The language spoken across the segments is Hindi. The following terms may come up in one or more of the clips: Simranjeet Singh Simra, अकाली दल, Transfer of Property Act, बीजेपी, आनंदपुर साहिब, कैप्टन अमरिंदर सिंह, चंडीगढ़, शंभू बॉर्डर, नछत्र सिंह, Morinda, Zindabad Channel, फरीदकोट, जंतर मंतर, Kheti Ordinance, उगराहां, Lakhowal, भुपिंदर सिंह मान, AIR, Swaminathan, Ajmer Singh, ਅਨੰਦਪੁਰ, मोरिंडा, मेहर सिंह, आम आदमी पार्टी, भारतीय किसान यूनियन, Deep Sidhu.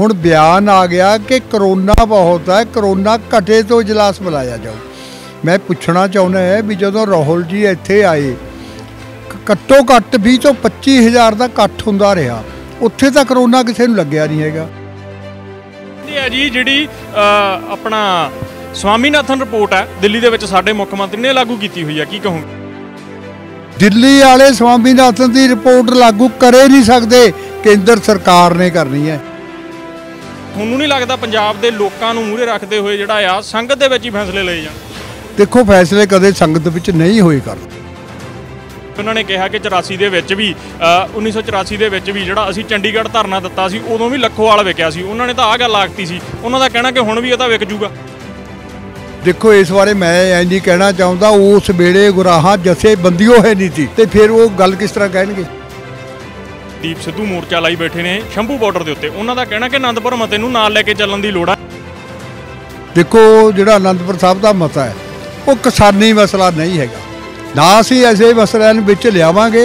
हुण बयान आ गया कि करोना बहुत है, करोना घटे तो इजलास बुलाया जाओ। मैं पूछना चाहना है भी जदों राहुल जी इत्थे आए घट्टो घट्ट 20 ਤੋਂ 25 ਹਜ਼ਾਰ ਦਾ ਇਕੱਠ ਹੁੰਦਾ ਰਿਹਾ, ਉੱਥੇ ਤਾਂ करोना ਕਿਸੇ ਨੂੰ ਲੱਗਿਆ ਨਹੀਂ ਹੈਗਾ। जी जी अपना स्वामीनाथन रिपोर्ट है दिल्ली के साडे मुख्य मंत्री ने लागू की हुई है, की कहूँगा दिल्ली वाले स्वामीनाथन की रिपोर्ट लागू करे नहीं सकते, केंद्र सरकार ने करनी है। ਤੁਹਾਨੂੰ नहीं लगता पंजाब के लोगों को मूहरे रखते हुए जोड़ा आ संगत के फैसले ले जा? देखो फैसले कदे संगत विच नहीं होए कर। उन्होंने कहा कि 84 के भी 1984 के भी जोड़ा असी चंडीगढ़ धरना दिता सी, उदों भी लखोवाल विकिया सी, उन्होंने तो आह गल आखती सी। उन्होंने कहना कि हुण भी इहदा विक जूगा। देखो इस बारे मैं इंज ही कहना चाहता, उस वेले गुराहां जथेबंदी होए नहीं थी ते फिर वो गल किस तरह कहणगे। दीप सिद्धू मोर्चा लाई बैठे ने शंभू बॉर्डर के उत्ते, उन्हों का कहना कि आनंदपुर मते नूं नाल लैके चलण दी लोड़ है। देखो जिहड़ा आनंदपुर साहब का मता है वो किसानी मसला नहीं है, ना असीं ऐसे मसले नूं विच लिआवांगे।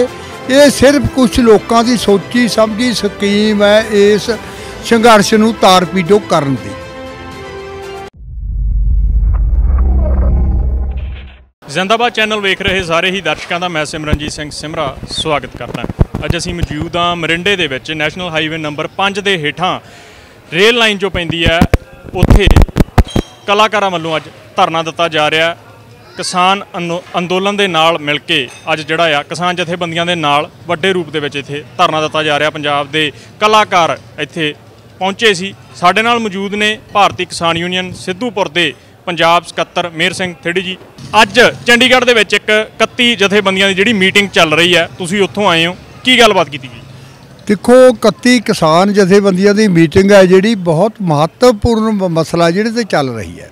ये सिर्फ कुछ लोगों की सोची समझी स्कीम है इस संघर्ष नूं तारपीडो करन दी। जिंदाबाद चैनल वेख रहे सारे ही दर्शकों का मैं सिमरनजीत सिंह सिमरा स्वागत करता। अज असीं मौजूद हाँ मोरिंडे दे विच नैशनल हाईवे नंबर 5 के हेठां रेल लाइन जो पैंदी है, उत्थे कलाकारां वल्लों अज धरना दिता जा रहा। किसान अंदोलन दे नाल मिल के अज जिहड़ा आ किसान जथेबंदियां दे नाल वड्डे रूप दे विच इत्थे धरना दिता जा रहा। पंजाब दे कलाकार इत्थे पहुंचे सी। साडे नाल मौजूद ने भारतीय किसान यूनीयन सिद्धूपुर दे पंजाब सकੱਤਰ अजमेर सिंह थेड़ी जी। अज चंडीगढ़ दे विच एक 31 जथेबंदियां दी जिहड़ी मीटिंग चल रही है, तुसीं उत्थों आए हो, की गलबात कीती गई? देखो 31 किसान जथेबंदियां दी मीटिंग है जिहड़ी बहुत महत्वपूर्ण मसला जिहड़े ते चल रही है।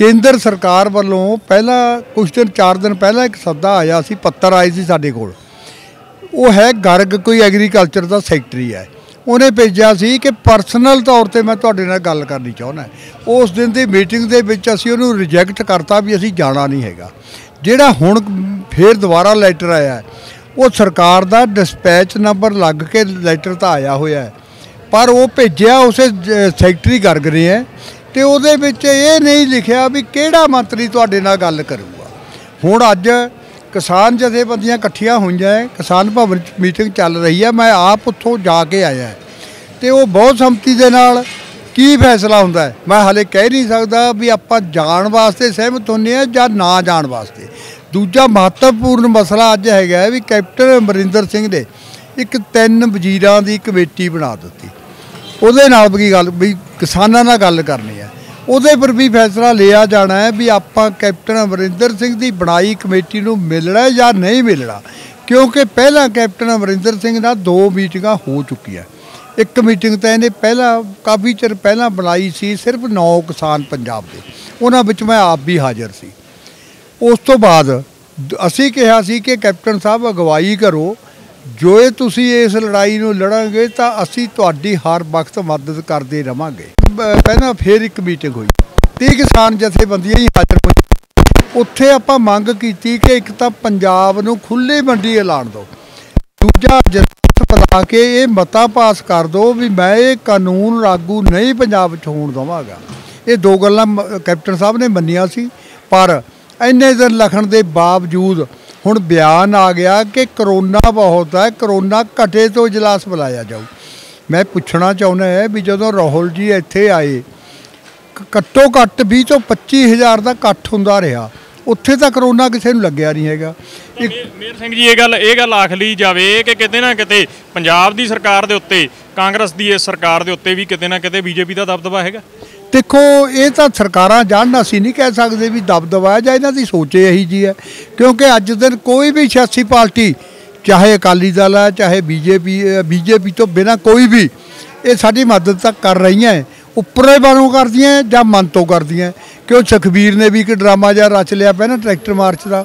केंद्र सरकार वालों पहला कुछ दिन 4 दिन पहला एक सदा आया सी, पत्र आए सी साडे कोल। वो है गर्ग कोई एग्रीकल्चर का सैकटरी है, उन्हें भेजा सी कि परसनल तौर पर मैं तुहाडे नाल गल करनी चाहुंदा। उस दिन की मीटिंग दे विच असीं उहनूं रिजैक्ट करता भी असीं जाना नहीं हैगा। जिहड़ा हुण फिर दुबारा लैटर आया वो सरकार दा डिस्पैच नंबर लग के लैटर तो आया होया है, पर वो भेजिया उस सैकटरी गर्ग ने है ते उहदे विच ये नहीं लिखिया भी किहड़ा मंत्री तुहाडे नाल गल करूगा। हुण अज किसान जथेबंदियां इकट्ठियां होईयां है, किसान भवन मीटिंग चल रही है। मैं आप उत्थों जाके आया तो वो बहुत सहमति दे नाल की फैसला हुंदा है मैं हाले कह नहीं सकदा भी आपां जाण वास्ते सहमत होंदे आ जां ना जाण वास्ते। दूजा महत्वपूर्ण मसला अज हैगा भी कैप्टन अमरिंदर सिंह ने एक 3 वजीरां की कमेटी बना दित्ती, उहदे नाल भी गल भी किसानां नाल गल करनी है, ਉਹਦੇ पर भी फैसला लिया जाना है भी आपां कैप्टन अमरिंदर सिंह दी बनाई कमेटी नूं मिलना या नहीं मिलना, क्योंकि पहला कैप्टन अमरिंदर सिंह नाल 2 मीटिंगां हो चुकियां। एक मीटिंग तो इन्हें पहला काफ़ी चिर पहला बनाई सी सिर्फ 9 किसान पंजाब दे, उन्हां विच मैं आप भी हाज़र सी। उस तो बाद असीं कहा सी कि कैप्टन साहब अगवाई करो, जो तुसीं इस लड़ाई नूं लड़ोगे तो असीं तुहाडी हर वक्त मदद करदे रहांगे। ਪਹਿਲਾਂ ਫਿਰ ਇੱਕ ਮੀਟਿੰਗ ਹੋਈ, 30 ਕਿਸਾਨ ਜਥੇਬੰਦੀਆਂ ਹੀ ਹਾਜ਼ਰ ਹੋਈਆਂ। ਉੱਥੇ ਆਪਾਂ ਮੰਗ ਕੀਤੀ ਕਿ ਇੱਕ ਤਾਂ ਪੰਜਾਬ ਨੂੰ ਖੁੱਲ੍ਹੀ ਮੰਡੀ ਐਲਾਨ ਦਿਓ, ਦੂਜਾ ਜਥੇਬੰਦ ਬੁਲਾ ਕੇ ਇਹ ਮਤਾ ਪਾਸ ਕਰ ਦਿਓ ਵੀ ਮੈਂ ਇਹ ਕਾਨੂੰਨ ਲਾਗੂ ਨਹੀਂ ਪੰਜਾਬ 'ਚ ਹੋਣ ਦੇਵਾਂਗਾ। ਇਹ 2 ਗੱਲਾਂ ਕੈਪਟਨ ਸਾਹਿਬ ਨੇ ਮੰਨੀਆਂ ਸੀ, ਪਰ ਇੰਨੇ ਦਿਨ ਲਖਣ ਦੇ ਬਾਵਜੂਦ ਹੁਣ ਬਿਆਨ ਆ ਗਿਆ ਕਿ ਕਰੋਨਾ ਬਹੁਤ ਹੈ, ਕਰੋਨਾ ਘਟੇ ਤੋਂ ਇਜਲਾਸ ਬੁਲਾਇਆ ਜਾਊ। मैं पूछना चाहना है भी जदों राहुल जी इत्थे आए घट्टो घट्ट 20 ਤੋਂ 25 ਹਜ਼ਾਰ का इकट्ठ होंदा रहा, उत्थे तां करोना किसी नूं लग्गिया नहीं हैगा। मेहर सिंह जी ये गल आख ली जावे कि किते ना किते पंजाब दी सरकार दे उत्ते कांग्रेस दी इस सरकार दे उत्ते भी किते ना किते बीजेपी दा दबदबा हैगा। देखो ये तो सरकारां जाणना सी नहीं कह सकदे भी दबदबा है जां इन्हां दी सोच इही जी है, क्योंकि अज दिन कोई भी सियासी पार्टी चाहे अकाली दल है चाहे बीजेपी तो बिना कोई भी ये साड़ी मदद तक कर रही है, उपरे बारों कर दी हैं या मन तो कर दी हैं। क्यों सखबीर ने भी एक ड्रामा जहा रच लिया पे ना ट्रैक्टर मार्च का,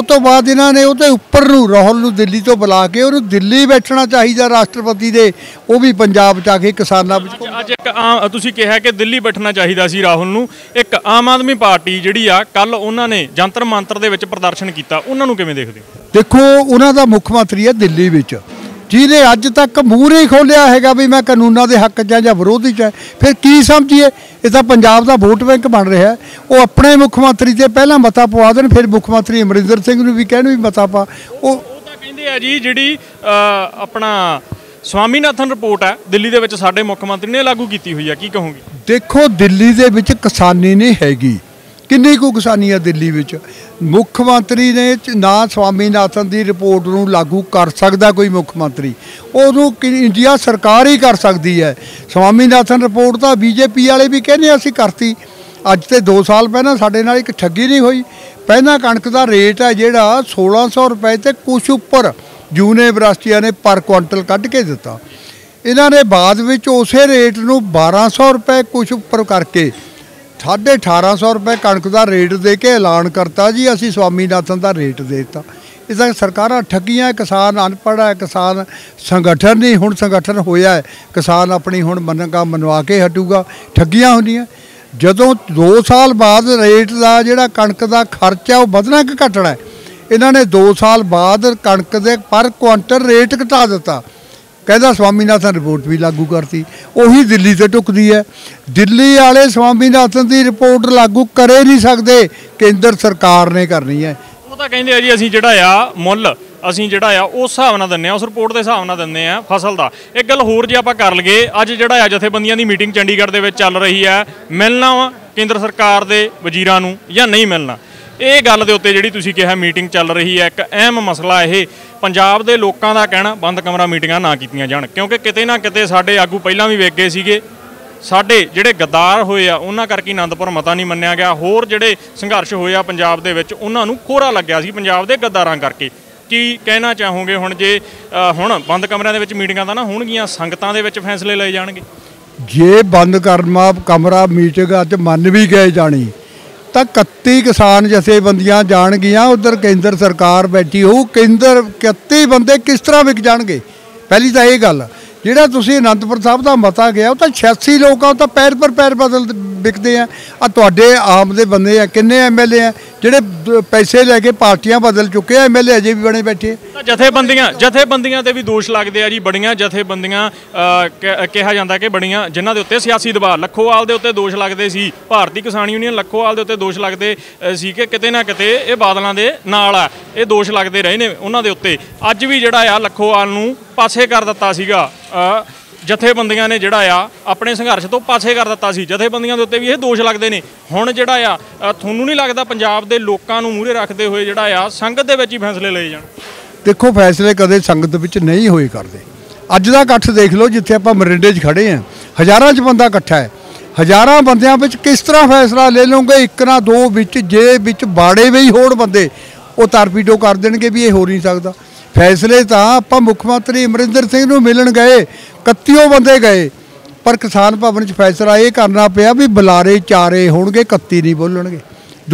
उस तो बाद इन्हों ने उहदे उपर नूं राहुल नूं दिल्ली तो बुला के उहनूं दिल्ली बैठना चाहिए राष्ट्रपति दे, वो भी पंजाब च आके किसानां विच। अज एक आम तुसीं कहा कि दिल्ली बैठना चाहिए सी राहुल नूं, एक आम आदमी पार्टी जिहड़ी आ कल उन्हों ने जंतर मंतर दे विच प्रदर्शन किया, उन्होंने किवें देखदे? देखो उन्हों का मुख्य मंत्री है दिल्ली विच, जिन्हें अज तक मूहरे ही खोलिया है भी मैं कानूनों के हक च विरोधी च, फिर की समझिए। ये तो पंजाब का वोट बैंक बन रहा है। वो अपने मुख्यमंत्री से पहला मता पवा देन, फिर मुख्यमंत्री अमरिंदर सिंह नूं भी कहण भी मता पा। वो ਕਹਿੰਦੇ ਆ जी जी अपना स्वामीनाथन रिपोर्ट है दिल्ली के साडे मुख्यमंत्री ने लागू की हुई है, की कहोगे? देखो दिल्ली दे विच किसानी नहीं हैगी, किन्नी को किसानी है दिल्ली विच। मुख्यमंत्री ने ना स्वामीनाथन की रिपोर्ट नूं लागू कर सकता कोई मुख्यमंत्री, उदों इंडिया सरकार ही कर सकती है। स्वामीनाथन रिपोर्ट तो बीजेपी वाले भी कहने असीं करती। अज तो 2 साल पहले साडे नाल एक ठगी नहीं हुई। पहला कणक का रेट है जिहड़ा 1600 रुपए तो कुछ उपर यूनिवर्सिटियां ने पर क्वांटल कढ़ के दिता। इन्होंने बाद विच उस रेट नूं 1200 रुपए कुछ उपर करके 1850 रुपए कणक का रेट दे के ऐलान करता जी असी स्वामीनाथन का रेट देता। इस सरकारां ठगियां, किसान अनपढ़ है, किसान संगठन नहीं, हुण संगठन होया है, किसान अपनी हुण मनगा मनवा के हटूगा। ठगियां हुंदियां। जदों 2 साल बाद रेट का जिहड़ा कणक का खर्चा वो वधना कि घटना है, इन्होंने 2 साल बाद कणक दे पर क्वांटल रेट घटा दिता। कहता स्वामीनाथन रिपोर्ट भी लागू करती। उही दिल्ली से टुकदी है। दिल्ली वाले स्वामीनाथन की रिपोर्ट लागू करे नहीं सकते, केंद्र सरकार ने करनी है। वो तो कहिंदे जी असीं जिहड़ा आ मुल असीं जिहड़ा आ उस हिसाब नाल दिंदे आ, उस रिपोर्ट दे हिसाब नाल दिंदे आ फसल दा। एक गल होर जे आपां कर लगे, अज जिहड़ा आ जथेबंदियां दी मीटिंग चंडीगढ़ दे विच चल रही है, मिलना वा केंद्र सरकार दे वजीरां नूं जां नहीं मिलना, ਇਹ ਗੱਲ ਦੇ ਉੱਤੇ ਜਿਹੜੀ ਤੁਸੀਂ ਕਿਹਾ ਮੀਟਿੰਗ ਚੱਲ ਰਹੀ ਹੈ, ਇੱਕ ਅਹਿਮ ਮਸਲਾ। ਇਹ ਪੰਜਾਬ ਦੇ ਲੋਕਾਂ ਦਾ ਕਹਿਣਾ ਬੰਦ ਕਮਰਾ ਮੀਟਿੰਗਾਂ ਨਾ ਕੀਤੀਆਂ ਜਾਣ, ਕਿਉਂਕਿ ਕਿਤੇ ਨਾ ਕਿਤੇ ਸਾਡੇ ਆਗੂ ਪਹਿਲਾਂ ਵੀ ਵੇਖ ਗਏ ਸੀਗੇ। ਸਾਡੇ ਜਿਹੜੇ ਗਦਾਰ ਹੋਏ ਆ ਉਹਨਾਂ ਕਰਕੇ ਅਨੰਦਪੁਰ ਮਤਾ ਨਹੀਂ ਮੰਨਿਆ ਗਿਆ। ਹੋਰ ਜਿਹੜੇ ਸੰਘਰਸ਼ ਹੋਏ ਆ ਪੰਜਾਬ ਦੇ ਵਿੱਚ ਉਹਨਾਂ ਨੂੰ ਖੋਰਾ ਲੱਗਿਆ ਸੀ ਪੰਜਾਬ ਦੇ ਗਦਾਰਾਂ ਕਰਕੇ। ਕੀ ਕਹਿਣਾ ਚਾਹੋਗੇ ਹੁਣ ਜੇ ਹੁਣ ਬੰਦ ਕਮਰਿਆਂ ਦੇ ਵਿੱਚ ਮੀਟਿੰਗਾਂ ਤਾਂ ਨਾ ਹੋਣਗੀਆਂ, ਸੰਗਤਾਂ ਦੇ ਵਿੱਚ ਫੈਸਲੇ ਲਏ ਜਾਣਗੇ? ਜੇ ਬੰਦ ਕਰਮਾ ਕਮਰਾ ਮੀਟਿੰਗ ਅੱਜ ਮੰਨ ਵੀ ਗਏ ਜਾਣੀ तो 31 किसान जथेबंदियां जाणगियां, उधर केंद्र सरकार बैठी हो, केंद्र 31 बंदे किस तरह विक जाएंगे? पहली तो ये गल जिहड़ा तुसीं अनंदपुर साहब का मता गया वो तो 86 लोग आ, तो पैर पर पैर बदल विकते हैं। तुहाडे आम दे बंदे आ, किन्ने MLA आ जिहड़े पैसे लैके पार्टियां बदल चुके हैं, MLA अजे भी बने बैठे। जथेबंदियां ते भी दोष लगदे आ जी, बड़ियां जथेबंदियां कहा जाता कि बड़ियां जिन्हां दे उत्ते सियासी दबाव, लखोवाल दे उत्ते दोष लगदे सी, भारतीय किसान यूनियन लखोवाल दे उत्ते दोष लगदे सी कि किते ना किते इह बादलां दे नाल आ, इह दोष लगदे रहे ने उन्हां दे उत्ते। अज भी जिहड़ा आ लखोवाल नूं पासे कर दिता सीगा, जथेबंदियां ने जिहड़ा आ अपने संघर्ष तो पासे कर दिता सी। जथेबंदियां दे उत्ते भी ये दोष लगते हैं। हुण जिहड़ा आ तुहानूं नहीं लगदा पंजाब दे लोकां नूं मूहरे रखदे होए जिहड़ा आ संगत दे विच ही फैसले लए जाण? देखो फैसले कदे संगत विच नहीं होए करदे। अज दा इकट्ठ देख लो, जिथे आपां मरिंडे 'च खड़े हैं, हज़ारां 'च बंदा इकट्ठा है। हज़ारां बंदियां विच किस तरह फैसला ले लओगे? एक ना दो विच जे विच बाड़े वही होड़ बंदे वो तारपीटो कर देणगे भी ये हो नहीं सकदा। फैसले तो आप मुख्यमंत्री अमरिंदर सिंह नूं मिलन गए, 31 बंदे गए, पर किसान भवन च फैसला ये करना पिया भी बुलारे चारे होणगे, 31 नहीं बोलणगे,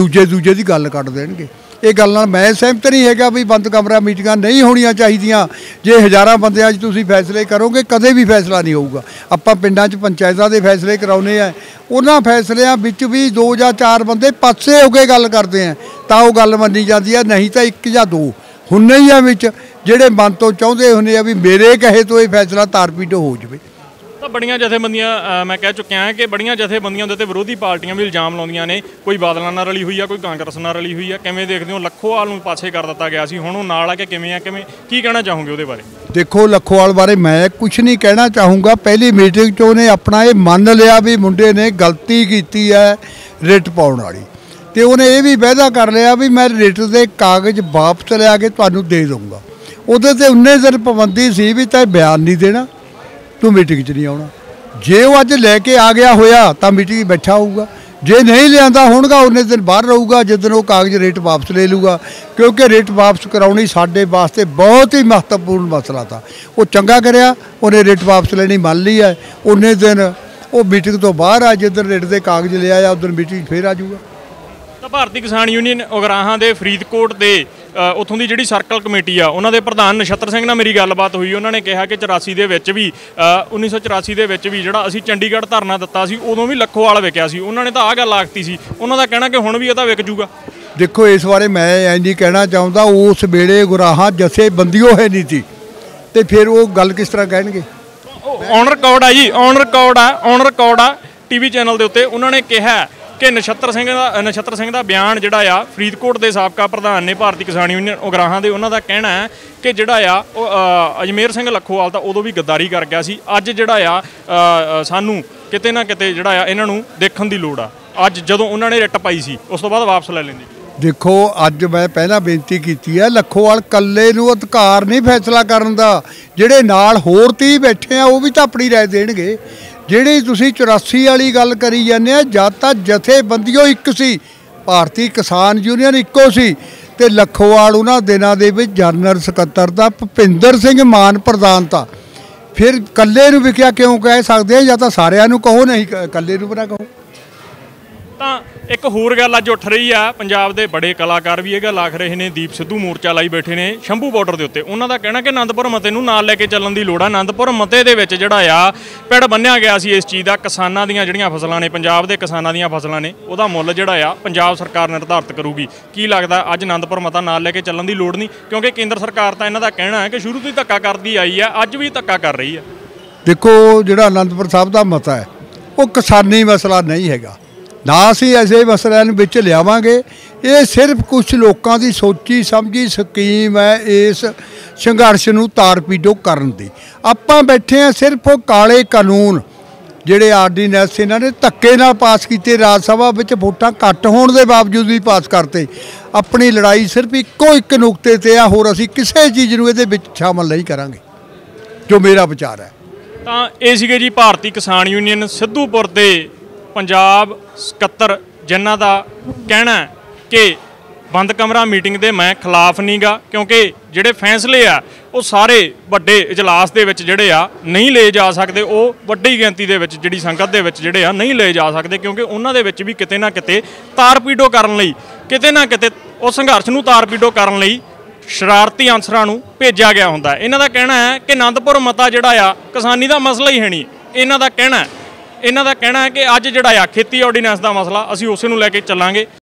दूजे दूजे दी गल कट देणगे। ये गल नाल मैं सहमत नहीं हैगा भी बंद कमरा मीटिंगां नहीं होणियां चाहीदियां। जे हज़ारां बंदियां 'च तुसीं फैसले करोगे कदे भी फैसला नहीं होऊगा। आपां पिंडां 'च पंचायतां दे फैसले कराउने आ, उन्हां फैसलिਆਂ ਵਿੱਚ ਵੀ 2 ਜਾਂ 4 ਬੰਦੇ ਪਾਸੇ ਹੋ ਕੇ ਗੱਲ ਕਰਦੇ ਆ ਤਾਂ ਉਹ ਗੱਲ ਮੰਨੀ ਜਾਂਦੀ ਆ, ਨਹੀਂ ਤਾਂ 1 ਜਾਂ 2 ਹੁੰਨੇ ਹੀ ਆ ਵਿੱਚ ਜਿਹੜੇ ਮਨ ਤੋਂ ਚਾਹੁੰਦੇ ਹੁੰਦੇ ਆ ਵੀ ਮੇਰੇ ਕਹੇ ਤੋਂ ਇਹ ਫੈਸਲਾ ਤਾਰਪੀਟੋ ਹੋ ਜਾਵੇ। ਤਾਂ ਬੜੀਆਂ ਜਥੇਬੰਦੀਆਂ ਮੈਂ ਕਹਿ ਚੁੱਕਿਆ ਹਾਂ ਕਿ ਬੜੀਆਂ ਜਥੇਬੰਦੀਆਂ ਦੇ ਉੱਤੇ ਵਿਰੋਧੀ ਪਾਰਟੀਆਂ ਵੀ ਇਲਜ਼ਾਮ ਲਾਉਂਦੀਆਂ ਨੇ, ਕੋਈ ਬਾਦਲਾਂ ਨਾਲ ਰਲੀ ਹੋਈ ਆ, ਕੋਈ ਕਾਂਗਰਸ ਨਾਲ ਰਲੀ ਹੋਈ ਆ। ਕਿਵੇਂ ਦੇਖਦੇ ਹੋ ਲਖੋਵਾਲ ਨੂੰ ਪਾਸੇ ਕਰ ਦਿੱਤਾ ਗਿਆ ਸੀ, ਹੁਣ ਉਹ ਨਾਲ ਆ ਕੇ ਕਿਵੇਂ ਆ, ਕਿਵੇਂ ਕੀ ਕਹਿਣਾ ਚਾਹੋਗੇ ਉਹਦੇ ਬਾਰੇ? ਦੇਖੋ ਲਖੋਵਾਲ ਬਾਰੇ ਮੈਂ ਕੁਝ ਨਹੀਂ ਕਹਿਣਾ ਚਾਹੂੰਗਾ। ਪਹਿਲੀ ਮੀਟਿੰਗ 'ਚ ਉਹਨੇ ਆਪਣਾ ਇਹ ਮੰਨ ਲਿਆ ਵੀ ਮੁੰਡੇ ਨੇ ਗਲਤੀ ਕੀਤੀ ਹੈ ਰਿਟ ਪਾਉਣ ਵਾਲੀ, ਤੇ ਉਹਨੇ ਇਹ ਵੀ ਵਾਅਦਾ ਕਰ ਲਿਆ ਵੀ ਮੈਂ ਰਿਟ ਦੇ ਕਾਗਜ਼ ਵਾਪਸ ਲਿਆ ਕੇ ਤੁਹਾਨੂੰ ਦੇ ਦਊਂਗਾ। ਉਹਦੇ ਤੇ 19 ਦਿਨ ਪਾਬੰਦੀ ਸੀ ਵੀ ਤੈਂ ਬਿਆਨ ਨਹੀਂ ਦੇਣਾ, ਤੂੰ ਮੀਟਿੰਗ 'ਚ ਨਹੀਂ ਆਉਣਾ। ਜੇ ਉਹ ਅੱਜ ਲੈ ਕੇ ਆ ਗਿਆ ਹੋਇਆ ਤਾਂ ਮੀਟਿੰਗ ਬੈਠਾ ਹੋਊਗਾ, ਜੇ ਨਹੀਂ ਲਿਆਂਦਾ ਹੋਣਗਾ 19 ਦਿਨ ਬਾਹਰ ਰਹੂਗਾ, ਜਿੱਦਣ ਉਹ ਕਾਗਜ਼ ਰੇਟ ਵਾਪਸ ਲੈ ਲੂਗਾ। ਕਿਉਂਕਿ ਰੇਟ ਵਾਪਸ ਕਰਾਉਣੀ ਸਾਡੇ ਵਾਸਤੇ ਬਹੁਤ ਹੀ ਮਹੱਤਵਪੂਰਨ ਮਸਲਾ ਤਾ। ਉਹ ਚੰਗਾ ਕਰਿਆ ਉਹਨੇ ਰੇਟ ਵਾਪਸ ਲੈਣੀ ਮੰਨ ਲਈ ਹੈ। 19 ਦਿਨ ਉਹ ਮੀਟਿੰਗ ਤੋਂ ਬਾਹਰ ਆ, ਜਿੱਦਣ ਰੇਟ ਦੇ ਕਾਗਜ਼ ਲਿਆ ਆ ਉਦੋਂ ਮੀਟਿੰਗ ਫੇਰ ਆ ਜਾਊਗਾ। ਤਾਂ ਭਾਰਤੀ ਕਿਸਾਨ ਯੂਨੀਅਨ ਉਗਰਾਹਾਂ ਦੇ ਫਰੀਦਕੋਟ ਦੇ ਉੱਥੋਂ ਦੀ ਜਿਹੜੀ ਸਰਕਲ ਕਮੇਟੀ ਆ ਉਹਨਾਂ ਦੇ ਪ੍ਰਧਾਨ ਨਛੱਤਰ ਸਿੰਘ ਨਾਲ ਮੇਰੀ ਗੱਲਬਾਤ ਹੋਈ। ਉਹਨਾਂ ਨੇ ਕਿਹਾ ਕਿ 1984 ਦੇ ਵਿੱਚ ਵੀ ਜਿਹੜਾ ਅਸੀਂ ਚੰਡੀਗੜ੍ਹ ਧਰਨਾ ਦਿੱਤਾ ਸੀ ਉਦੋਂ ਵੀ ਲਖੋਵਾਲ ਵਿਕਿਆ ਸੀ, ਉਹਨਾਂ ਨੇ ਤਾਂ ਆਹ ਗੱਲ ਆਖਤੀ ਸੀ। ਉਹਨਾਂ ਦਾ ਕਹਿਣਾ ਕਿ ਹੁਣ ਵੀ ਇਹ ਤਾਂ ਵਿਕ ਜੂਗਾ। ਦੇਖੋ ਇਸ ਬਾਰੇ ਮੈਂ ਇੰਝ ਹੀ ਕਹਿਣਾ ਚਾਹੁੰਦਾ, ਉਸ ਵੇਲੇ ਉਗਰਾਹਾਂ ਜਥੇਬੰਦੀ ਹੋਏ ਨਹੀਂ ਸੀ, तो फिर वो गल किस तरह कहे। ऑन रिकॉर्ड आ जी, ऑन रिकॉर्ड आ टीवी चैनल के उत्ते उन्होंने कहा कि नछत्र सिंह का बयान जोड़ा फरीदकोट के साबका प्रधान ने भारतीय किसान यूनियन उगराहां दे, उन्हों का कहना है कि जोड़ा अजमेर सिंह लखोवाल तो उदों भी गद्दारी कर गया सी, अज जोड़ा सानू किते ना किते जोड़ा इन्हां नूं देखण दी लोड़ आ, अज जदों उन्होंने रिट पाई सी उस तो बाद वापस लै लैंदे। देखो अज मैं पहला बेनती की है, लखोवाल कल्ले नूं अधिकार नहीं फैसला करन दा, जिहड़े नाल होर ती बैठे आ वह भी झापड़ी राय देणगे। जिहड़ी तुसीं 84 वाली गल करी जांदे आ, जां तां जथेबंदियों एक सी, भारतीय किसान यूनियन इक्को सी, ते लखोवाल उन्हां दिनां दे विच जनरल सकੱਤਰ दा ਭੁਪਿੰਦਰ ਸਿੰਘ ਮਾਨ प्रधान था। फिर कल्ले नूं विखिया क्यों कह सकदे आ, जां तां सारिआं नूं कहो, नहीं कल्ले नूं बना कहो। ਤਾਂ एक होर गल अज उठ रही है, पंजाब के बड़े कलाकार भी यह गल आख रहे हैं, दीप सिद्धू मोर्चा लाई बैठे ने शंभू बॉर्डर के उत्ते, उन्हों का कहना कि अनंदपुर मते नूं नाल लैके चलण दी लोड़ है। अनंदपुर मते दे विच जिहड़ा पेड़ बन्निया गया सी इस चीज़ का, किसानां दीआं जिहड़ियां फसलां ने, पंजाब दे किसानां दीआं फसलां ने, उहदा मुल जिहड़ा पंजाब सरकार निर्धारित करूगी। की लगदा अज अनंदपुर मता नाल लैके चलण दी लोड़ नहीं, क्योंकि केंद्र सरकार तां इन्हां दा कहना है कि शुरू तो ही धक्का करदी आई है, अज भी धक्का कर रही है। देखो जिहड़ा अनंदपुर साहिब दा मता है वो किसानी मसला नहीं हैगा, ना असीं ऐसे मसलिਆਂ ਨੂੰ ਵਿੱਚ ਲਿਆਵਾਂਗੇ। ये सिर्फ कुछ लोगों की सोची समझी स्कीम है इस संघर्ष ਨੂੰ ਤਾਰਪੀਡੋ ਕਰਨ ਦੀ। ਆਪਾਂ बैठे हैं सिर्फ वो काले कानून ਜਿਹੜੇ ਆਰਡੀਨੈਂਸ ਇਹਨਾਂ ਨੇ ਧੱਕੇ ਨਾਲ ਪਾਸ ਕੀਤੇ, ਰਾਜ ਸਭਾ ਵਿੱਚ ਵੋਟਾਂ ਘੱਟ ਹੋਣ ਦੇ ਬਾਵਜੂਦ ਵੀ ਪਾਸ ਕਰਤੇ। अपनी लड़ाई सिर्फ ਇੱਕੋ ਇੱਕ ਨੁਕਤੇ ਤੇ ਆ, ਹੋਰ ਅਸੀਂ ਕਿਸੇ ਚੀਜ਼ ਨੂੰ ਇਹਦੇ ਵਿੱਚ ਸ਼ਾਮਲ नहीं ਕਰਾਂਗੇ, जो मेरा विचार है। ਤਾਂ ਇਹ ਸੀਗੇ जी ਭਾਰਤੀ किसान यूनियन सिद्धूपुर ਦੇ पंजाब सकੱਤਰ, जिन्हां दा कहना है कि बंद कमरा मीटिंग दे मैं खिलाफ नहीं गा, क्योंकि जिहड़े फैसले आ वो सारे वड्डे इजलास दे विच जिहड़े आ नहीं ले जा सकदे, वो वड्डी गिणती दे विच जिहड़ी संगत दे विच जिहड़े आ नहीं ले जा सकदे, क्योंकि उन्हां दे विच भी किते ना किते तारपीडो करन लई, किते ना किते उस संघर्ष नूं तारपीडो करन लई शरारती अंसरां नूं भेजिया गया हुंदा। इन्हां दा कहना है कि अनंदपुर मता जिहड़ा आ किसानी दा मसला ही है नहीं। इन्हां दा कहना है कि अज जिहड़ा आ खेती ऑर्डीनेंस का मसला असीं उस नूं लैके चलांगे।